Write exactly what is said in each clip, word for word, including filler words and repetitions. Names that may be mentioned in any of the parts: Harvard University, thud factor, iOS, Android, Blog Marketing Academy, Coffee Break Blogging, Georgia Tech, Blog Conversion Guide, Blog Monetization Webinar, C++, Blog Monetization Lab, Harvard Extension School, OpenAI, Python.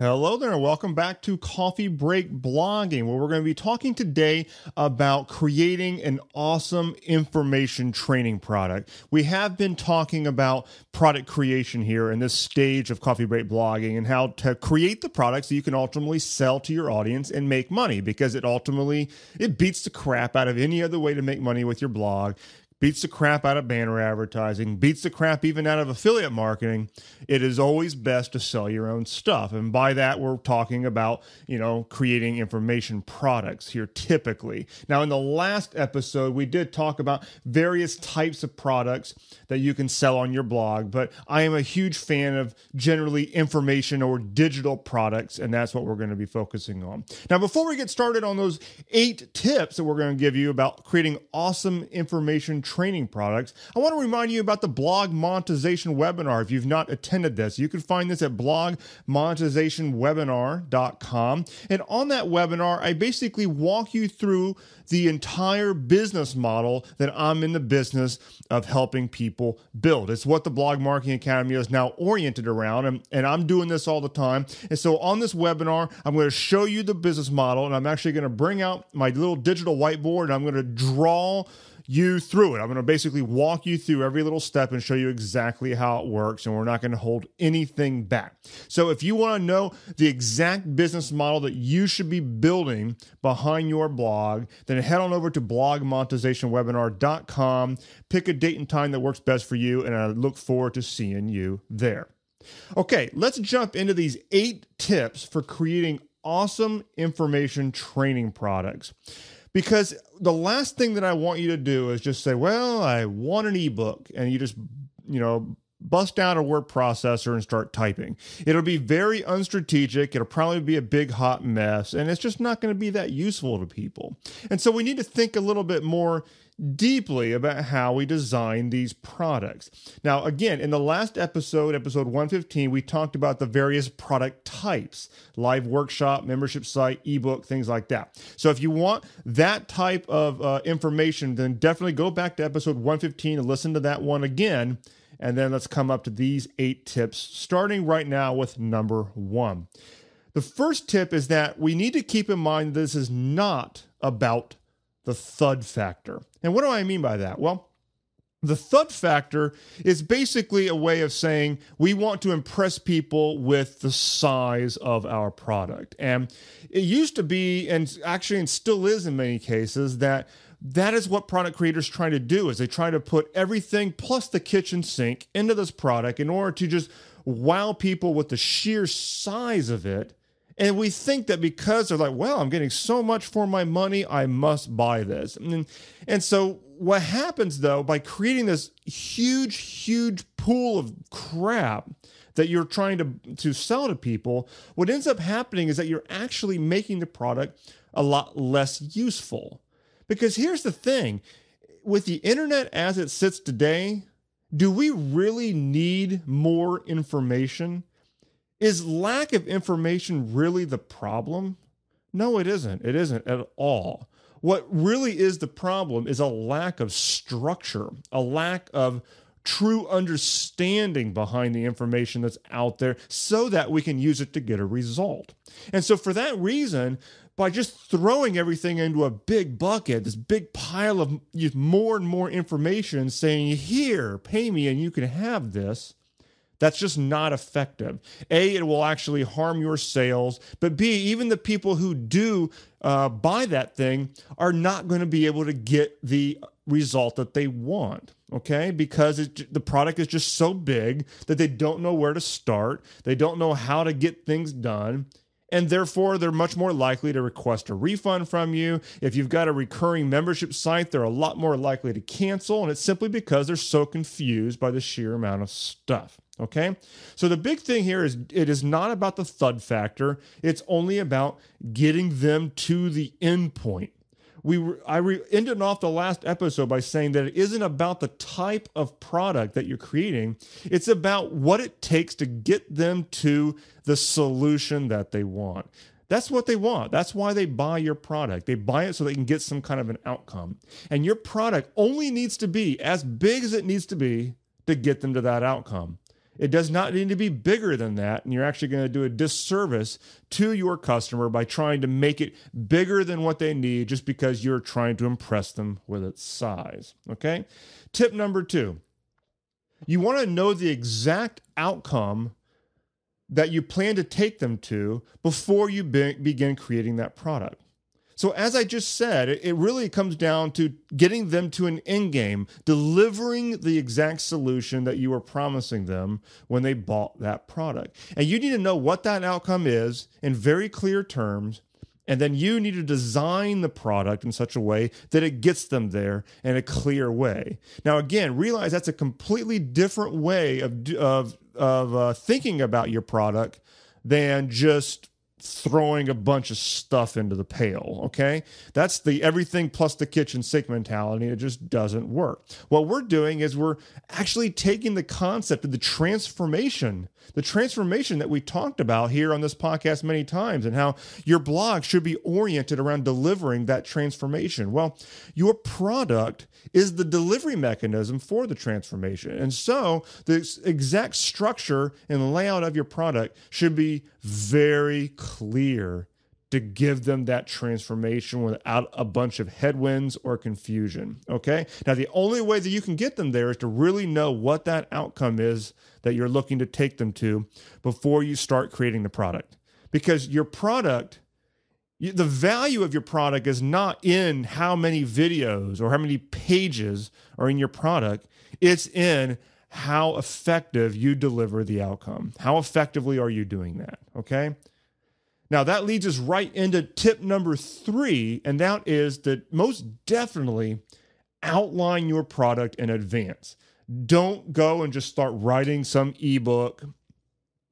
Hello there, and welcome back to Coffee Break Blogging, where we're going to be talking today about creating an awesome information training product. We have been talking about product creation here in this stage of Coffee Break Blogging and how to create the products that you can ultimately sell to your audience and make money, because it ultimately, it beats the crap out of any other way to make money with your blog. Beats the crap out of banner advertising, beats the crap even out of affiliate marketing. It is always best to sell your own stuff. And by that, we're talking about, you know, creating information products here typically. Now, in the last episode, we did talk about various types of products that you can sell on your blog, but I am a huge fan of generally information or digital products, and that's what we're going to be focusing on. Now, before we get started on those eight tips that we're going to give you about creating awesome information training training products, I want to remind you about the Blog Monetization Webinar. If you've not attended this, you can find this at blog monetization webinar dot com. And on that webinar, I basically walk you through the entire business model that I'm in the business of helping people build. It's what the Blog Marketing Academy is now oriented around, and, and I'm doing this all the time. And so on this webinar, I'm going to show you the business model, and I'm actually going to bring out my little digital whiteboard, and I'm going to draw you through it. I'm going to basically walk you through every little step and show you exactly how it works, and we're not going to hold anything back. So if you want to know the exact business model that you should be building behind your blog, then head on over to blog monetization webinar dot com, pick a date and time that works best for you, and I look forward to seeing you there. Okay, let's jump into these eight tips for creating awesome information training products. Because the last thing that I want you to do is just say, well, I want an ebook, and you just, you know, bust out a word processor and start typing. It'll be very unstrategic. It'll probably be a big hot mess, and it's just not going to be that useful to people. And so we need to think a little bit more deeply about how we design these products. Now, again, in the last episode, episode one fifteen, we talked about the various product types: live workshop, membership site, ebook, things like that. So if you want that type of uh, information, then definitely go back to episode one fifteen and listen to that one again. And then let's come up to these eight tips, starting right now with number one. The first tip is that we need to keep in mind this is not about the thud factor. And what do I mean by that? Well, the thud factor is basically a way of saying we want to impress people with the size of our product. And it used to be, and actually and still is in many cases, that that is what product creators try to do, is they try to put everything plus the kitchen sink into this product in order to just wow people with the sheer size of it. And we think that because they're like, well, I'm getting so much for my money, I must buy this. And, and so what happens, though, by creating this huge, huge pool of crap that you're trying to, to sell to people, what ends up happening is that you're actually making the product a lot less useful. Because here's the thing, with the internet as it sits today, do we really need more information? Is lack of information really the problem? No, it isn't. It isn't at all. What really is the problem is a lack of structure, a lack of true understanding behind the information that's out there so that we can use it to get a result. And so for that reason, by just throwing everything into a big bucket, this big pile of more and more information saying, here, pay me and you can have this, that's just not effective. A, it will actually harm your sales, but B, even the people who do uh, buy that thing are not going to be able to get the result that they want, okay? Because it, the product is just so big that they don't know where to start. They don't know how to get things done. And therefore, they're much more likely to request a refund from you. If you've got a recurring membership site, they're a lot more likely to cancel. And it's simply because they're so confused by the sheer amount of stuff. Okay, so the big thing here is it is not about the thud factor. It's only about getting them to the end point. We re I re ended off the last episode by saying that it isn't about the type of product that you're creating. It's about what it takes to get them to the solution that they want. That's what they want. That's why they buy your product. They buy it so they can get some kind of an outcome. And your product only needs to be as big as it needs to be to get them to that outcome. It does not need to be bigger than that, and you're actually going to do a disservice to your customer by trying to make it bigger than what they need just because you're trying to impress them with its size, okay? Tip number two, you want to know the exact outcome that you plan to take them to before you be- begin creating that product. So as I just said, it really comes down to getting them to an end game, delivering the exact solution that you were promising them when they bought that product. And you need to know what that outcome is in very clear terms, and then you need to design the product in such a way that it gets them there in a clear way. Now, again, realize that's a completely different way of, of, of uh, thinking about your product than just throwing a bunch of stuff into the pail, okay? That's the everything plus the kitchen sink mentality. It just doesn't work. What we're doing is we're actually taking the concept of the transformation, the transformation that we talked about here on this podcast many times and how your blog should be oriented around delivering that transformation. Well, your product is the delivery mechanism for the transformation. And so the exact structure and layout of your product should be very clear. clear to give them that transformation without a bunch of headwinds or confusion, okay? Now, the only way that you can get them there is to really know what that outcome is that you're looking to take them to before you start creating the product. Because your product, the value of your product is not in how many videos or how many pages are in your product. It's in how effective you deliver the outcome. How effectively are you doing that, okay? Now, that leads us right into tip number three, and that is that most definitely outline your product in advance. Don't go and just start writing some ebook.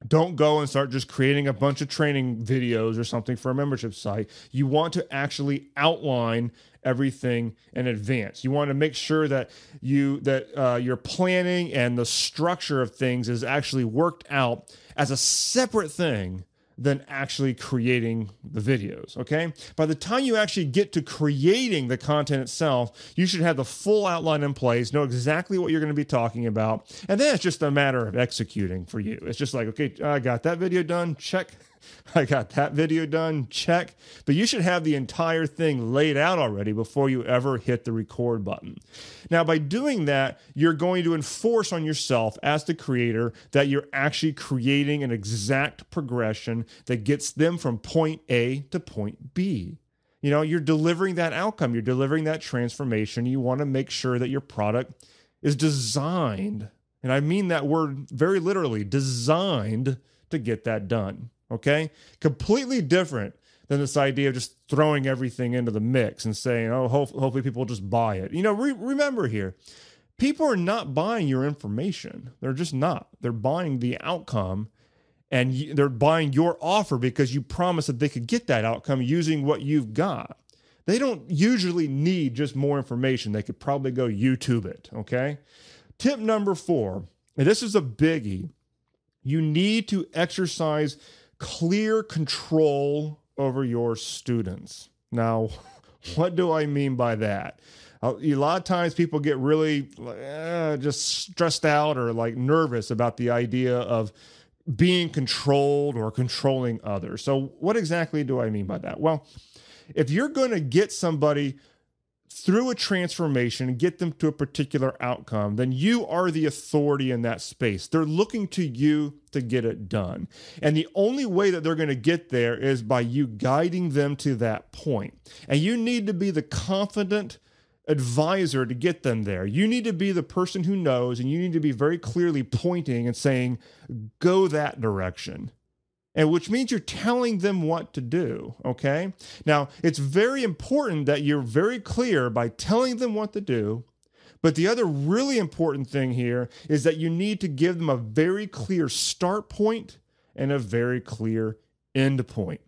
Don't go and start just creating a bunch of training videos or something for a membership site. You want to actually outline everything in advance. You want to make sure that you that uh, your planning and the structure of things is actually worked out as a separate thing than actually creating the videos, okay? By the time you actually get to creating the content itself, you should have the full outline in place, know exactly what you're going to be talking about, and then it's just a matter of executing for you. It's just like, okay, I got that video done, check. I got that video done, check. But you should have the entire thing laid out already before you ever hit the record button. Now, by doing that, you're going to enforce on yourself as the creator that you're actually creating an exact progression that gets them from point A to point B. You know, you're delivering that outcome. You're delivering that transformation. You want to make sure that your product is designed, and I mean that word very literally, designed to get that done. Okay, completely different than this idea of just throwing everything into the mix and saying, oh, hope, hopefully people just buy it. You know, re- remember here, people are not buying your information. They're just not. They're buying the outcome, and y- they're buying your offer because you promised that they could get that outcome using what you've got. They don't usually need just more information. They could probably go YouTube it, okay? Tip number four, and this is a biggie, you need to exercise clear control over your students. Now, what do I mean by that? A lot of times people get really uh, just stressed out or like nervous about the idea of being controlled or controlling others. So what exactly do I mean by that? Well, if you're going to get somebody through a transformation and get them to a particular outcome, then you are the authority in that space. They're looking to you to get it done. And the only way that they're going to get there is by you guiding them to that point. And you need to be the confident advisor to get them there. You need to be the person who knows, and you need to be very clearly pointing and saying, go that direction. And which means you're telling them what to do, okay? Now, it's very important that you're very clear by telling them what to do, but the other really important thing here is that you need to give them a very clear start point and a very clear end point.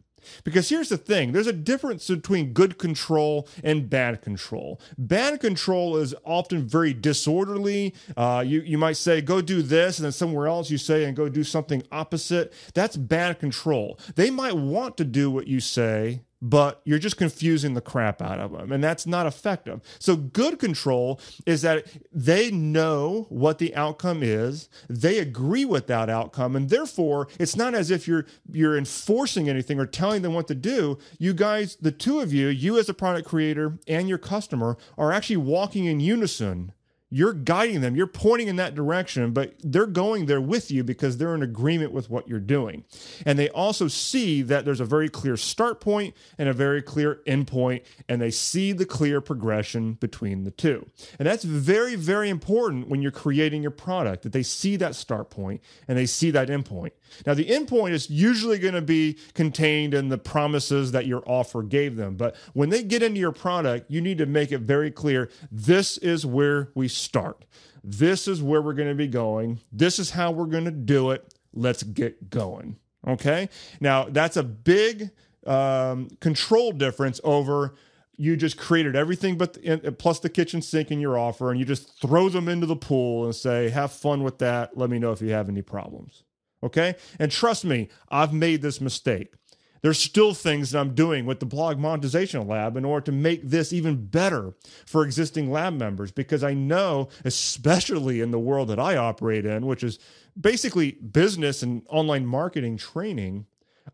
Because here's the thing, there's a difference between good control and bad control. Bad control is often very disorderly. Uh, you, you might say, go do this, and then somewhere else you say, and go do something opposite. That's bad control. They might want to do what you say, but you're just confusing the crap out of them, and that's not effective. So good control is that they know what the outcome is, they agree with that outcome, and therefore it's not as if you're you're enforcing anything or telling them what to do. You guys, the two of you, you as a product creator and your customer, are actually walking in unison. You're guiding them, you're pointing in that direction, but they're going there with you because they're in agreement with what you're doing. And they also see that there's a very clear start point and a very clear end point, and they see the clear progression between the two. And that's very, very important when you're creating your product, that they see that start point and they see that end point. Now, the end point is usually going to be contained in the promises that your offer gave them. But when they get into your product, you need to make it very clear, this is where we start. Start. This is where we're going to be going. This is how we're going to do it. Let's get going. Okay. Now that's a big um, control difference over you just created everything but the, plus the kitchen sink in your offer, and you just throw them into the pool and say, have fun with that. Let me know if you have any problems. Okay. And trust me, I've made this mistake. There's still things that I'm doing with the Blog Monetization Lab in order to make this even better for existing lab members, because I know, especially in the world that I operate in, which is basically business and online marketing training,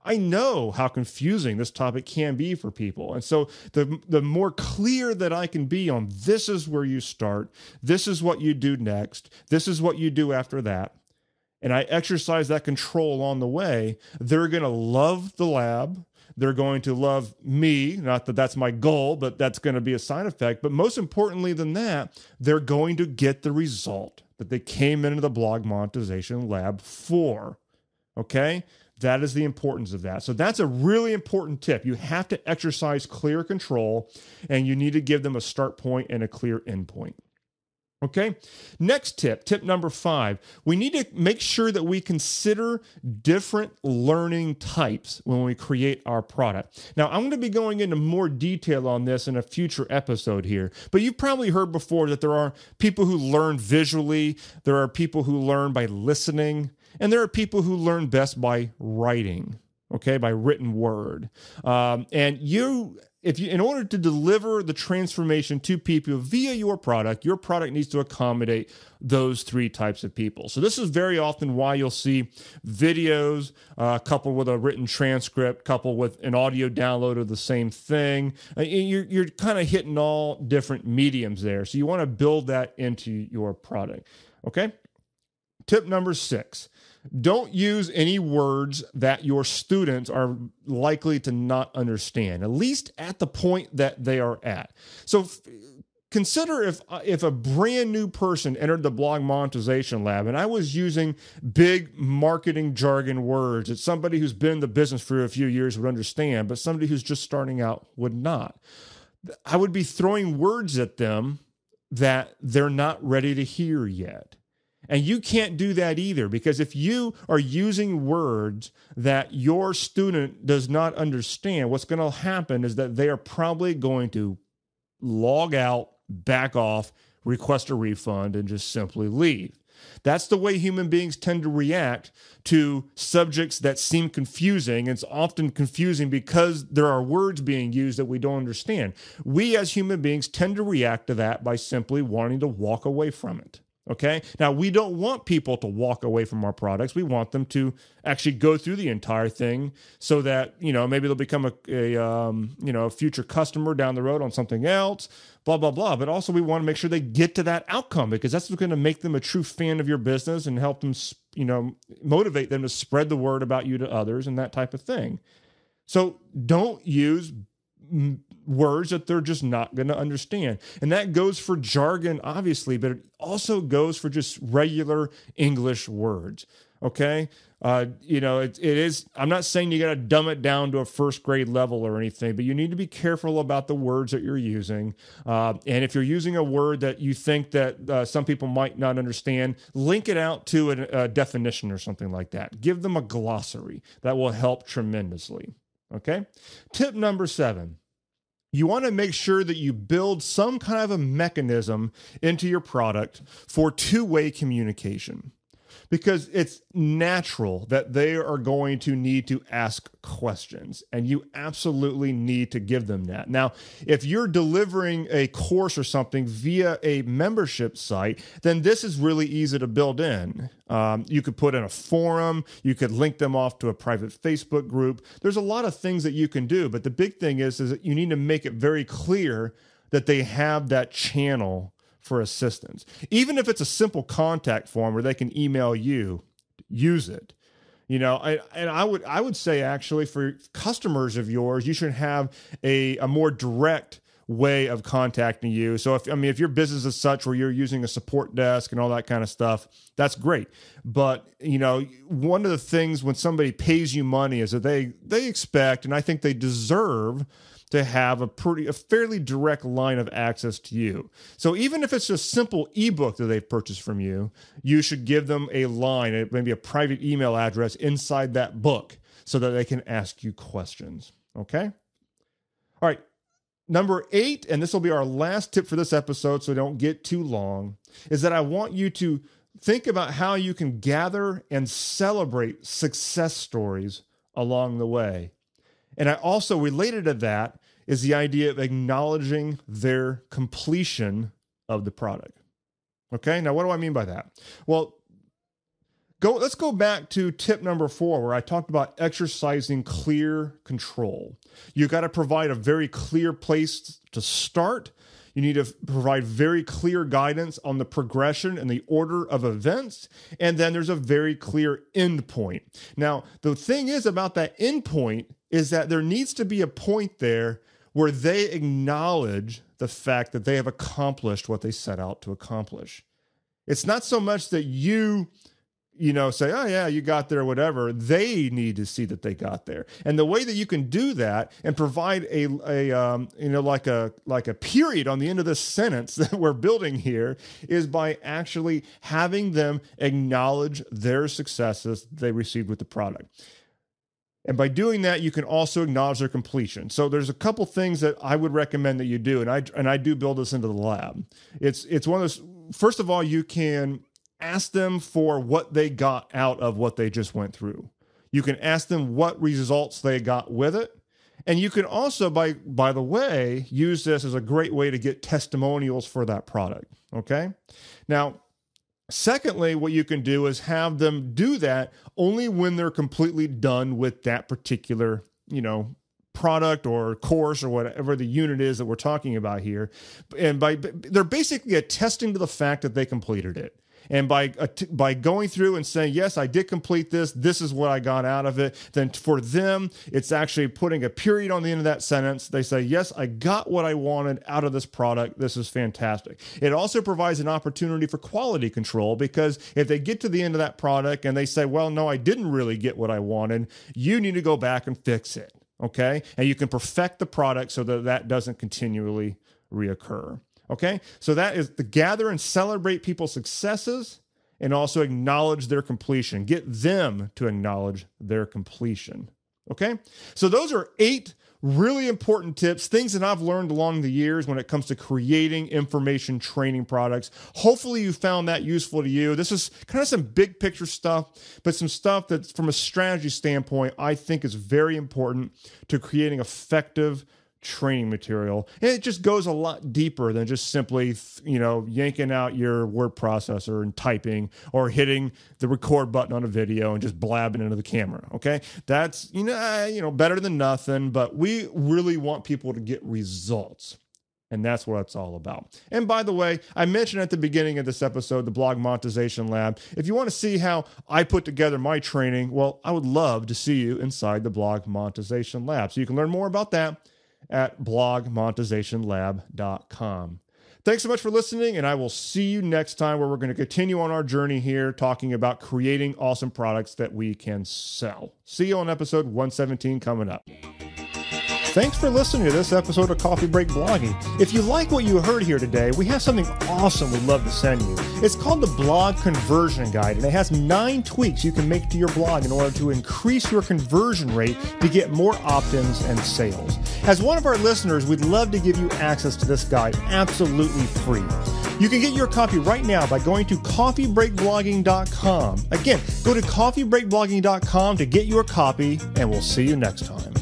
I know how confusing this topic can be for people. And so the, the more clear that I can be on this is where you start, this is what you do next, this is what you do after that, and I exercise that control along the way, they're going to love the lab. They're going to love me. Not that that's my goal, but that's going to be a side effect. But most importantly than that, they're going to get the result that they came into the Blog Monetization Lab for. Okay? That is the importance of that. So that's a really important tip. You have to exercise clear control, and you need to give them a start point and a clear end point. Okay, next tip, tip number five, we need to make sure that we consider different learning types when we create our product. Now, I'm going to be going into more detail on this in a future episode here, but you've probably heard before that there are people who learn visually, there are people who learn by listening, and there are people who learn best by writing, okay, by written word. Um, and you... If you, in order to deliver the transformation to people via your product, your product needs to accommodate those three types of people. So this is very often why you'll see videos uh, coupled with a written transcript, coupled with an audio download of the same thing. Uh, you're you're kind of hitting all different mediums there. So you want to build that into your product. Okay. Tip number six. Don't use any words that your students are likely to not understand, at least at the point that they are at. So consider if, if a brand new person entered the Blog Monetization Lab and I was using big marketing jargon words that somebody who's been in the business for a few years would understand, but somebody who's just starting out would not. I would be throwing words at them that they're not ready to hear yet. And you can't do that either, because if you are using words that your student does not understand, what's going to happen is that they are probably going to log out, back off, request a refund, and just simply leave. That's the way human beings tend to react to subjects that seem confusing. It's often confusing because there are words being used that we don't understand. We as human beings tend to react to that by simply wanting to walk away from it. Okay. Now, we don't want people to walk away from our products. We want them to actually go through the entire thing so that, you know, maybe they'll become a, a um, you know, a future customer down the road on something else, blah, blah, blah. But also we want to make sure they get to that outcome, because that's what's going to make them a true fan of your business and help them, you know, motivate them to spread the word about you to others and that type of thing. So don't use words that they're just not going to understand. And that goes for jargon, obviously, but it also goes for just regular English words. Okay. Uh, you know, it, it is, I'm not saying you got to dumb it down to a first grade level or anything, but you need to be careful about the words that you're using. Uh, and if you're using a word that you think that uh, some people might not understand, link it out to a, a definition or something like that. Give them a glossary. That will help tremendously. Okay. Tip number seven. You want to make sure that you build some kind of a mechanism into your product for two-way communication. because it's natural that they are going to need to ask questions, and you absolutely need to give them that. Now, if you're delivering a course or something via a membership site, then this is really easy to build in. Um, you could put in a forum, you could link them off to a private Facebook group. There's a lot of things that you can do, but the big thing is, is that you need to make it very clear that they have that channel for assistance. Even if it's a simple contact form where they can email you, use it. You know, I, and I would I would say actually for customers of yours, you should have a, a more direct way of contacting you. So if I mean if your business is such where you're using a support desk and all that kind of stuff, that's great. But you know, one of the things when somebody pays you money is that they they expect, and I think they deserve, to have a pretty, a fairly direct line of access to you. So even if it's a simple ebook that they've purchased from you, you should give them a line, maybe a private email address inside that book so that they can ask you questions, okay? All right, number eight, and this will be our last tip for this episode, so don't get too long, is that I want you to think about how you can gather and celebrate success stories along the way. And I also, related to that, is the idea of acknowledging their completion of the product. Okay, now what do I mean by that? Well, go. let's go back to tip number four, where I talked about exercising clear control. You got to provide a very clear place to start. You need to provide very clear guidance on the progression and the order of events. And then there's a very clear end point. Now, the thing is about that end point is that there needs to be a point there where they acknowledge the fact that they have accomplished what they set out to accomplish. It's not so much that you, you know, say, oh yeah, you got there, whatever. They need to see that they got there. And the way that you can do that and provide a, a um, you know, like a, like a period on the end of this sentence that we're building here is by actually having them acknowledge their successes they received with the product. And by doing that, you can also acknowledge their completion. So there's a couple things that I would recommend that you do, and I and I do build this into the lab. It's it's one of those. First of all, you can ask them for what they got out of what they just went through. You can ask them what results they got with it, and you can also, by by the way, use this as a great way to get testimonials for that product. Okay, now. Secondly, what you can do is have them do that only when they're completely done with that particular, you know, product or course or whatever the unit is that we're talking about here. And by they're basically attesting to the fact that they completed it. And by by going through and saying, yes, I did complete this, this is what I got out of it, then for them, it's actually putting a period on the end of that sentence. They say, yes, I got what I wanted out of this product. This is fantastic. It also provides an opportunity for quality control, because if they get to the end of that product and they say, well, no, I didn't really get what I wanted, you need to go back and fix it, okay? And you can perfect the product so that that doesn't continually reoccur. Okay, so that is the gather and celebrate people's successes and also acknowledge their completion. Get them to acknowledge their completion. Okay, so those are eight really important tips, things that I've learned along the years when it comes to creating information training products. Hopefully you found that useful to you. This is kind of some big picture stuff, but some stuff that's from a strategy standpoint, I think is very important to creating effective training material. And it just goes a lot deeper than just simply, you know, yanking out your word processor and typing or hitting the record button on a video and just blabbing into the camera. Okay. That's, you know, you know, better than nothing, but we really want people to get results. And that's what it's all about. And by the way, I mentioned at the beginning of this episode, the Blog Monetization Lab. If you want to see how I put together my training, well, I would love to see you inside the Blog Monetization Lab. So you can learn more about that at blog monetization lab dot com. Thanks so much for listening, and I will see you next time, where we're going to continue on our journey here talking about creating awesome products that we can sell. See you on episode one seventeen coming up. Thanks for listening to this episode of Coffee Break Blogging. If you like what you heard here today, we have something awesome we'd love to send you. It's called the Blog Conversion Guide, and it has nine tweaks you can make to your blog in order to increase your conversion rate to get more opt-ins and sales. As one of our listeners, we'd love to give you access to this guide absolutely free. You can get your copy right now by going to coffee break blogging dot com. Again, go to coffee break blogging dot com to get your copy, and we'll see you next time.